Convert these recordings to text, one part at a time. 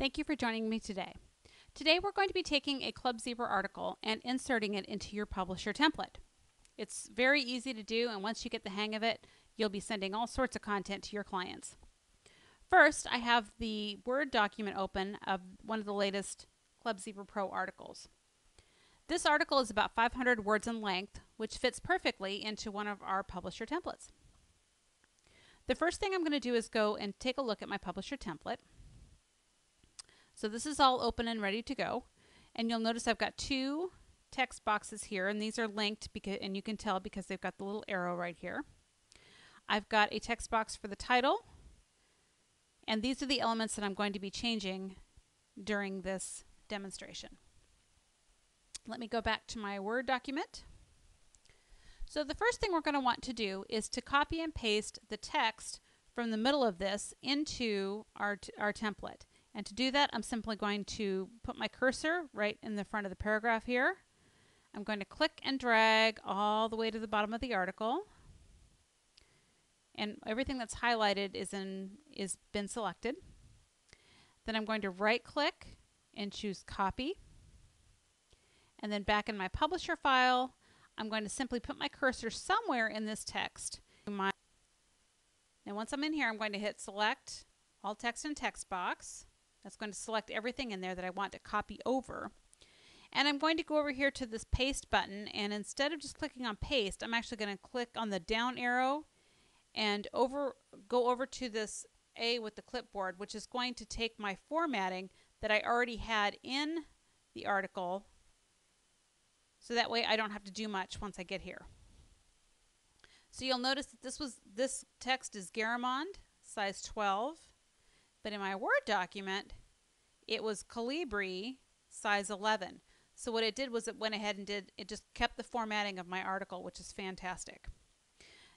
Thank you for joining me today. Today we're going to be taking a Club Zebra article and inserting it into your publisher template. It's very easy to do, and once you get the hang of it, you'll be sending all sorts of content to your clients. First, I have the Word document open of one of the latest Club Zebra Pro articles. This article is about 500 words in length, which fits perfectly into one of our publisher templates. The first thing I'm going to do is go and take a look at my publisher template. So this is all open and ready to go, and you'll notice I've got two text boxes here, and these are linked because, and you can tell because they've got the little arrow right here. I've got a text box for the title, and these are the elements that I'm going to be changing during this demonstration. Let me go back to my Word document. So the first thing we're going to want to do is to copy and paste the text from the middle of this into our template. And to do that, I'm simply going to put my cursor right in the front of the paragraph here. I'm going to click and drag all the way to the bottom of the article. And everything that's highlighted is been selected. Then I'm going to right-click and choose Copy. And then back in my publisher file, I'm going to simply put my cursor somewhere in this text. Now once I'm in here, I'm going to hit Select All Text and Text Box. That's going to select everything in there that I want to copy over. And I'm going to go over here to this paste button, and instead of just clicking on paste, I'm actually going to click on the down arrow and go over to this A with the clipboard, which is going to take my formatting that I already had in the article, so that way I don't have to do much once I get here. So you'll notice that this text is Garamond, size 12. But in my Word document, it was Calibri, size 11. So what it did was it went ahead and just kept the formatting of my article, which is fantastic.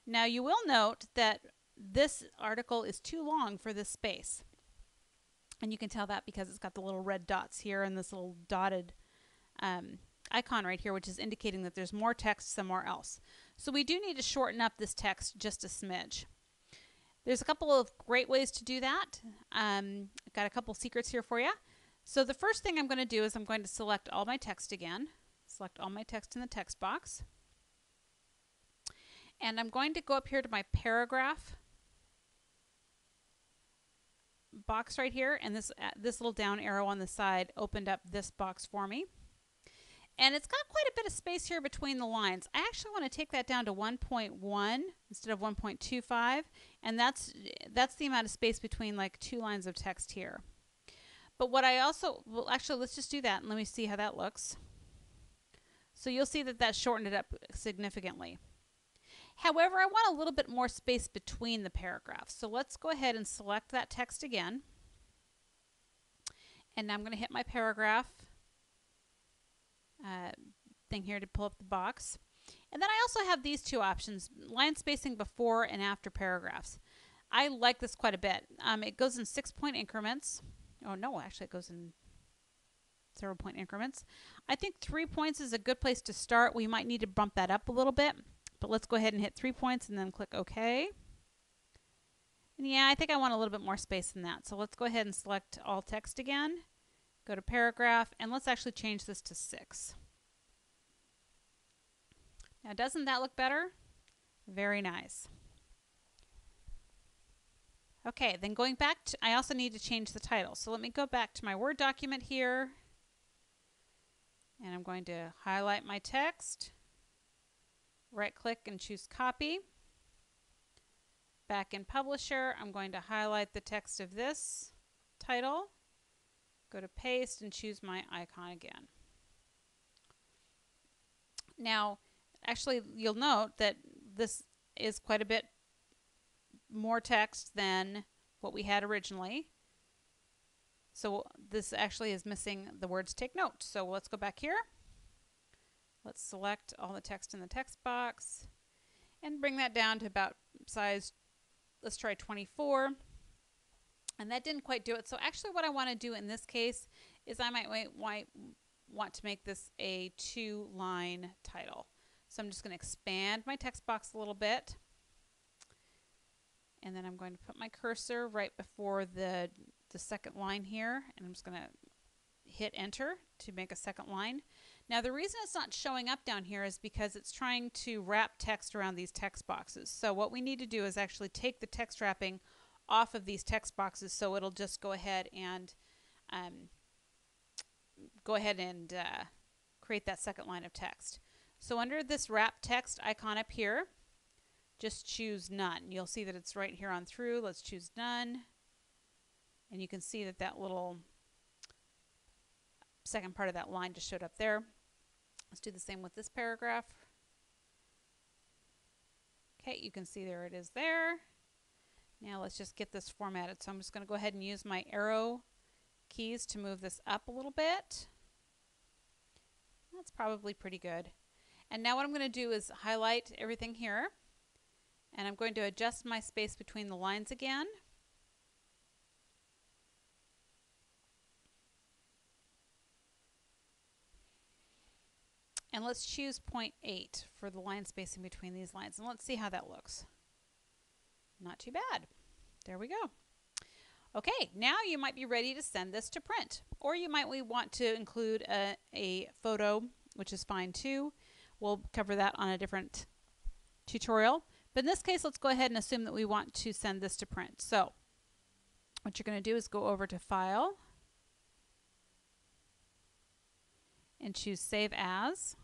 Now you will note that this article is too long for this space. And you can tell that because it's got the little red dots here and this little dotted icon right here, which is indicating that there's more text somewhere else. So we do need to shorten up this text just a smidge. There's a couple of great ways to do that. I've got a couple secrets here for you. So the first thing I'm going to do is I'm going to select all my text again. Select all my text in the text box. And I'm going to go up here to my paragraph box right here. And this little down arrow on the side opened up this box for me. And it's got quite a bit of space here between the lines. I actually want to take that down to 1.1 instead of 1.25, and that's the amount of space between like two lines of text here. But what I also, well actually let's just do that and let me see how that looks. So you'll see that that shortened it up significantly. However, I want a little bit more space between the paragraphs. So let's go ahead and select that text again. And I'm going to hit my paragraph thing here to pull up the box. And then I also have these two options, line spacing before and after paragraphs. I like this quite a bit. It goes in 6-point increments. Oh no, actually it goes in 0-point increments. I think 3 points is a good place to start. We might need to bump that up a little bit, but let's go ahead and hit 3 points and then click OK. And yeah, I think I want a little bit more space than that. So let's go ahead and select all text again. Go to paragraph, and let's actually change this to 6. Now, doesn't that look better? Very nice. Okay, then going back to, I also need to change the title. So let me go back to my Word document here, and I'm going to highlight my text, right-click and choose Copy. Back in Publisher, I'm going to highlight the text of this title. Go to paste and choose my icon again. Now, actually, you'll note that this is quite a bit more text than what we had originally. So this actually is missing the words "take note." So let's go back here. Let's select all the text in the text box and bring that down to about size, let's try 24. And that didn't quite do it. So actually what I want to do in this case is I might want to make this a 2-line title. So I'm just going to expand my text box a little bit. And then I'm going to put my cursor right before the the second line here, and I'm just going to hit enter to make a second line. Now the reason it's not showing up down here is because it's trying to wrap text around these text boxes. So what we need to do is actually take the text wrapping off of these text boxes, so it'll just go ahead and create that second line of text. So under this wrap text icon up here, just choose none. You'll see that it's right here on through. Let's choose none, and you can see that that little second part of that line just showed up there. Let's do the same with this paragraph. Okay, you can see there it is there. Now let's just get this formatted. So I'm just going to go ahead and use my arrow keys to move this up a little bit. That's probably pretty good. And now what I'm going to do is highlight everything here, and I'm going to adjust my space between the lines again. And let's choose 0.8 for the line spacing between these lines, and let's see how that looks. Not too bad. There we go. Okay, now you might be ready to send this to print, or you might want to include a photo, which is fine too. We'll cover that on a different tutorial. But in this case, let's go ahead and assume that we want to send this to print. So what you're going to do is go over to File and choose Save As.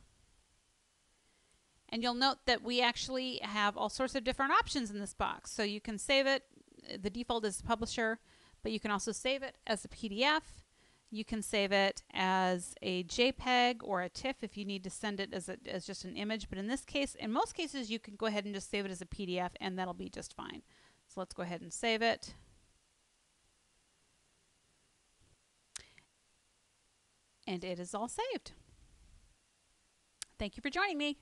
And you'll note that we actually have all sorts of different options in this box. So you can save it. The default is Publisher, but you can also save it as a PDF. You can save it as a JPEG or a TIFF if you need to send it as just an image. But in this case, in most cases, you can go ahead and just save it as a PDF, and that'll be just fine. So let's go ahead and save it. And it is all saved. Thank you for joining me.